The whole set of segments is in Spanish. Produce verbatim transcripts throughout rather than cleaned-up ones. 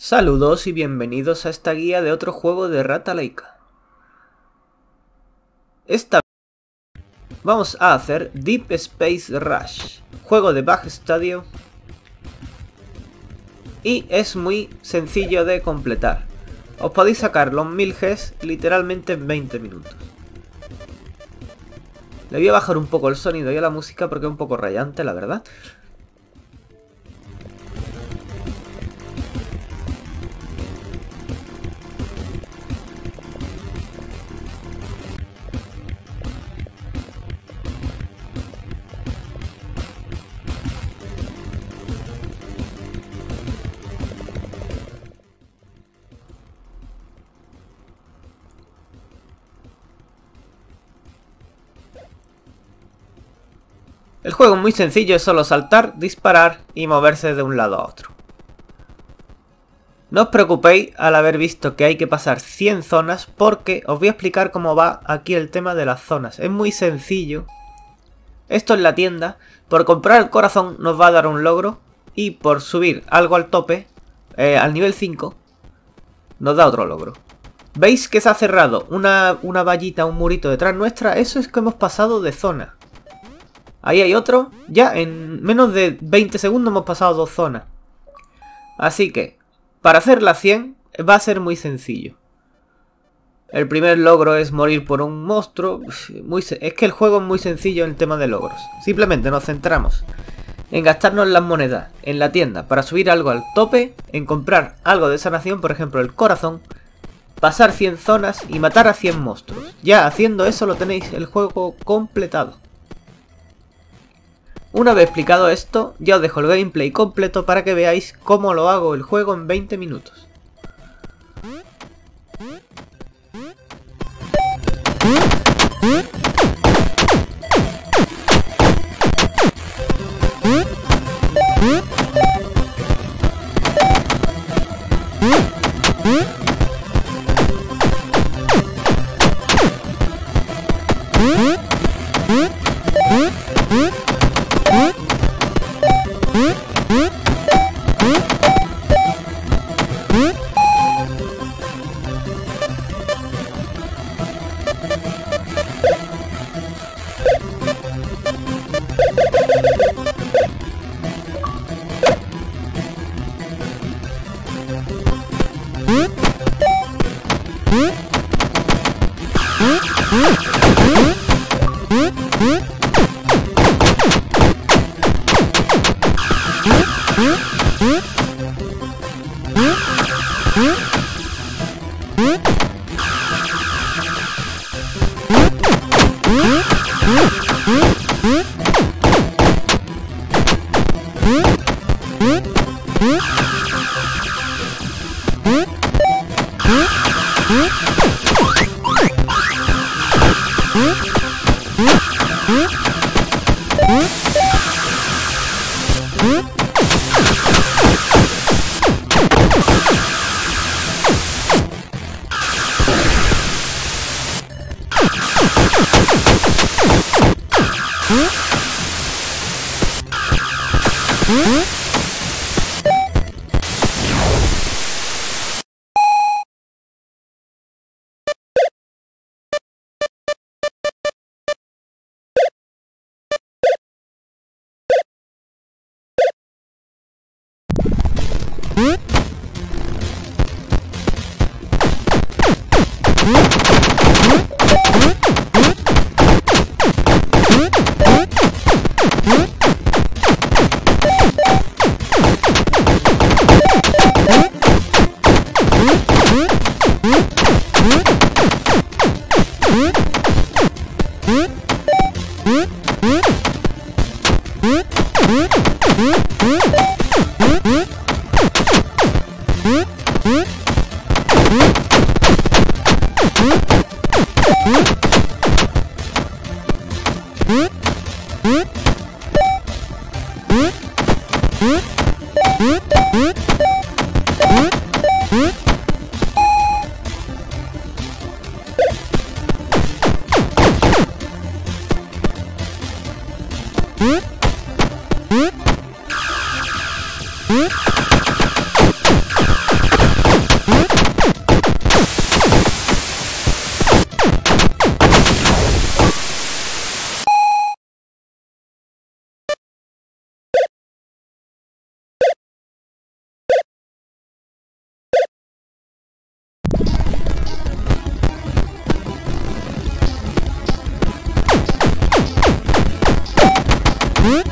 Saludos y bienvenidos a esta guía de otro juego de Ratalaika. Esta vez vamos a hacer Deep Space Rush, juego de Backstudio, y es muy sencillo de completar. Os podéis sacar los mil Gs literalmente en veinte minutos. Le voy a bajar un poco el sonido y a la música porque es un poco rayante, la verdad. El juego es muy sencillo, es solo saltar, disparar y moverse de un lado a otro. No os preocupéis al haber visto que hay que pasar cien zonas porque os voy a explicar cómo va aquí el tema de las zonas. Es muy sencillo. Esto es la tienda. Por comprar el corazón nos va a dar un logro y por subir algo al tope, eh, al nivel cinco, nos da otro logro. ¿Veis que se ha cerrado una, una vallita, un murito detrás nuestra? Eso es que hemos pasado de zona. Ahí hay otro. Ya en menos de veinte segundos hemos pasado dos zonas. Así que, para hacer las cien, va a ser muy sencillo. El primer logro es morir por un monstruo. Muy es que el juego es muy sencillo en el tema de logros. Simplemente nos centramos en gastarnos las monedas en la tienda para subir algo al tope, en comprar algo de sanación, por ejemplo el corazón, pasar cien zonas y matar a cien monstruos. Ya haciendo eso lo tenéis el juego completado. Una vez explicado esto, ya os dejo el gameplay completo para que veáis cómo lo hago el juego en veinte minutos. Huh?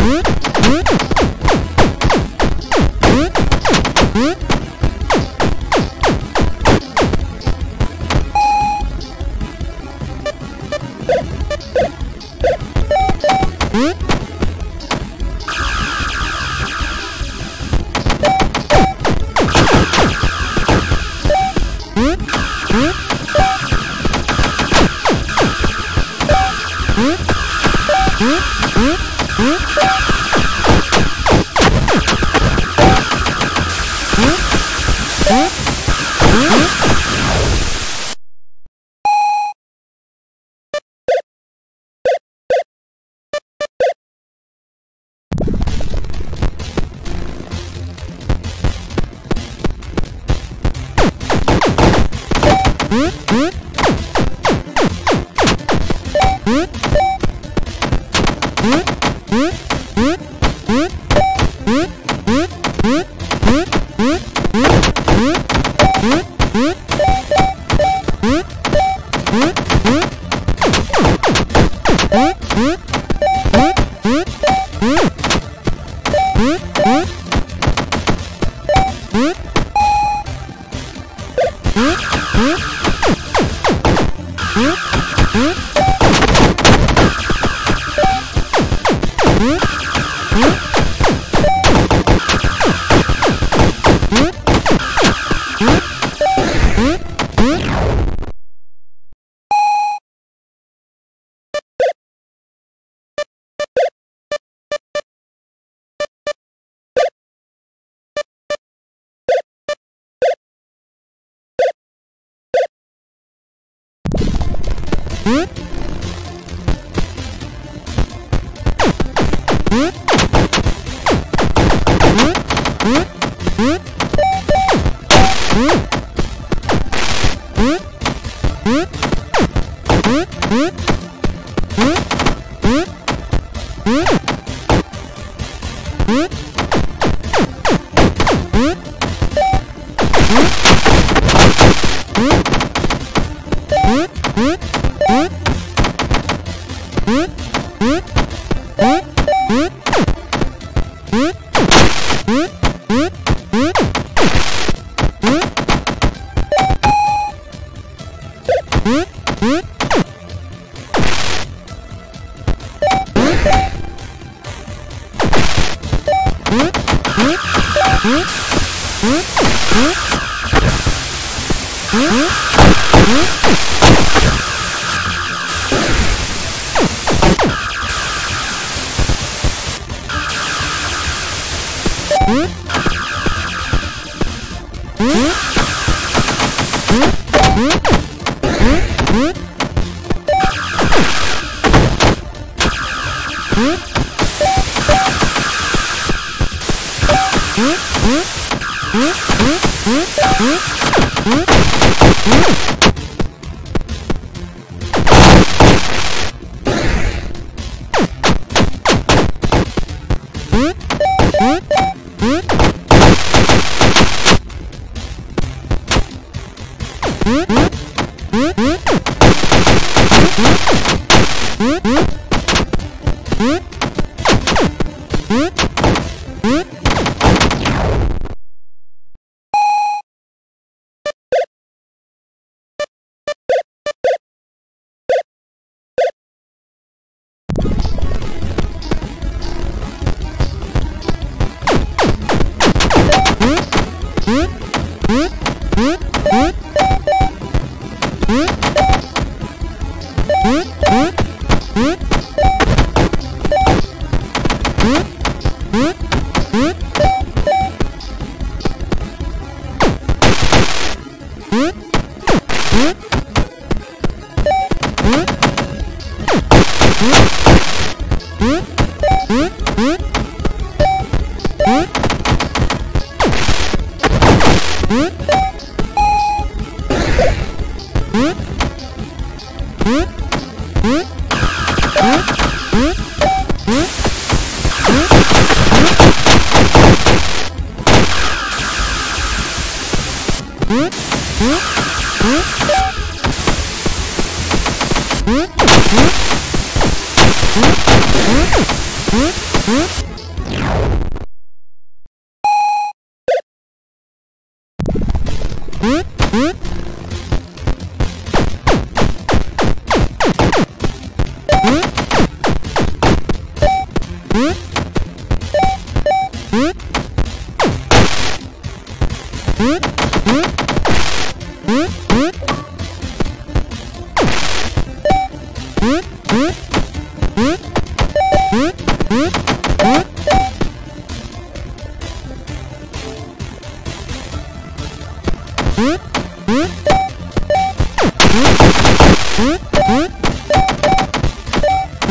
Hmm?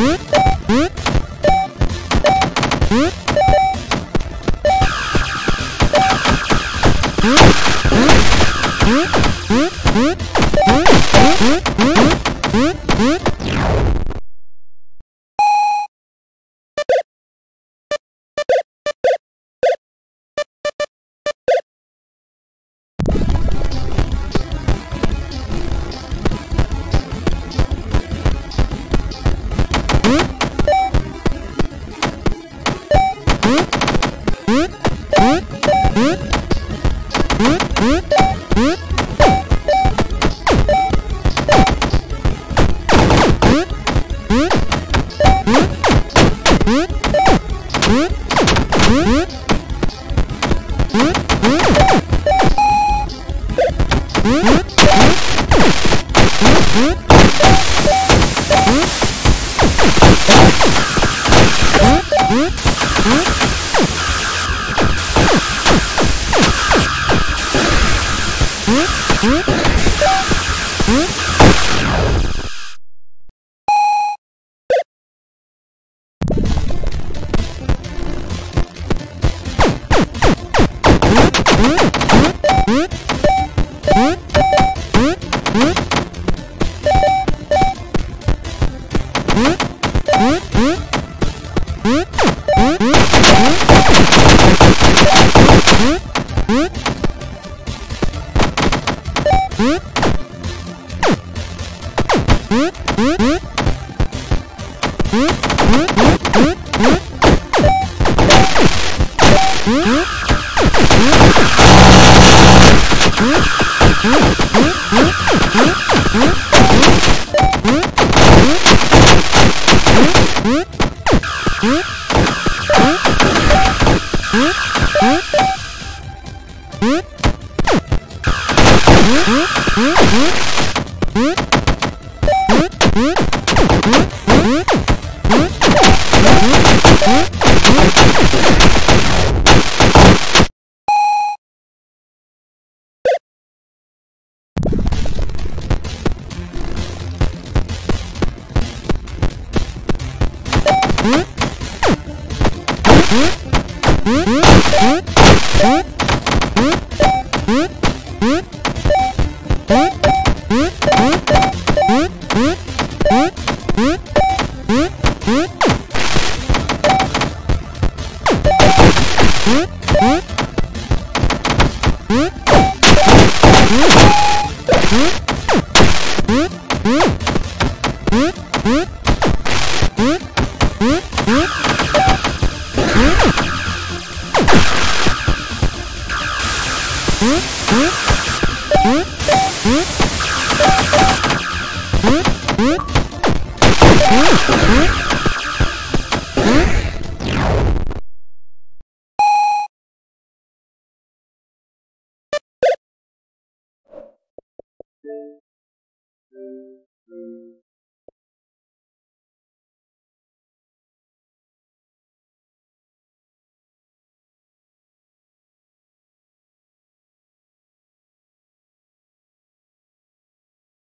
Huh?